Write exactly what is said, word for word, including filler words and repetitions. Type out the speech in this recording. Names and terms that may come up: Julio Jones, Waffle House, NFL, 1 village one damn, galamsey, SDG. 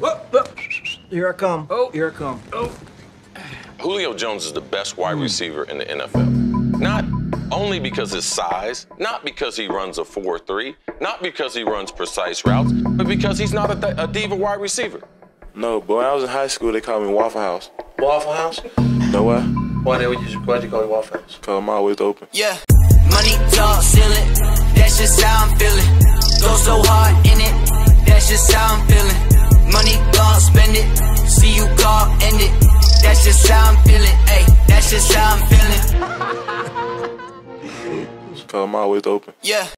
Whoa, whoa. Here I come. Oh, here I come. Oh. Julio Jones is the best wide mm. receiver in the N F L. Not only because his size, not because he runs a four three, not because he runs precise routes, but because he's not a, a diva wide receiver. No, but when I was in high school, they called me Waffle House. Waffle House? No way. Why did you why'd you call me Waffle House? Because I'm always open. Yeah. Money talk, ceiling. That's just how I'm feeling. Go so hard in it. That's just how I'm feeling. Money gone, spend it. See you gone, end it. That's just how I'm feeling. Hey, that's just how I'm feeling. Because I'm always open. Yeah.